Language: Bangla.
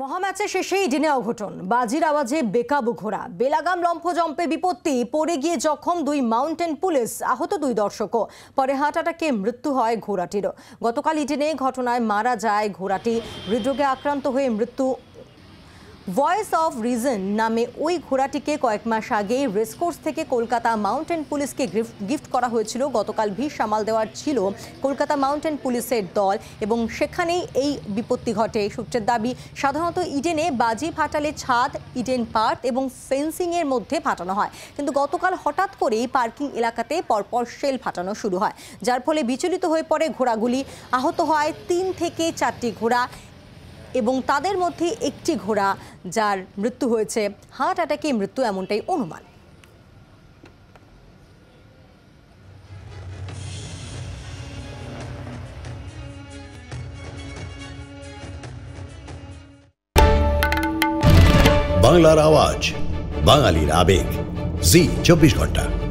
মহাম্যাচের শেষে ইডেনে অঘটন, বাজির আওয়াজে বেকাবু ঘোড়া। বেলাগাম লম্ফজম্পে বিপত্তি, পড়ে গিয়ে জখম দুই মাউন্টেন পুলিশ, আহত দুই দর্শকও। পরে হার্ট অ্যাটাকে মৃত্যু হয় ঘোড়াটিরও। গতকাল ইডেনে ঘটনায় মারা যায় ঘোড়াটি, হৃদরোগে আক্রান্ত হয়ে মৃত্যু। ভয়েস অফ রিজন নামে ওই ঘোড়াটিকে কয়েক মাস আগে রেসকোর্স থেকে কলকাতা মাউন্টেন পুলিশকে গিফট করা হয়েছিল। গতকাল ভিড় সামাল দেওয়ার ছিল কলকাতা মাউন্টেন পুলিশের দল এবং সেখানেই এই বিপত্তি ঘটে। সূত্রের দাবি, সাধারণত ইডেনে বাজি ফাটালে ছাদ, ইডেন পার্ক এবং ফেন্সিংয়ের মধ্যে ফাটানো হয়, কিন্তু গতকাল হঠাৎ করেই পার্কিং এলাকাতে পরপর শেল ফাটানো শুরু হয়, যার ফলে বিচলিত হয়ে পড়ে ঘোড়াগুলি। আহত হয় 3 থেকে 4টি ঘোড়া এবং তাদের মধ্যে একটি ঘোড়া যার মৃত্যু হয়েছে। হার্ট অ্যাটাকে মৃত্যু, এমনটাই অনুমান। বাংলার আওয়াজ, বাঙালির আবেগ, Zee 24 ঘন্টা।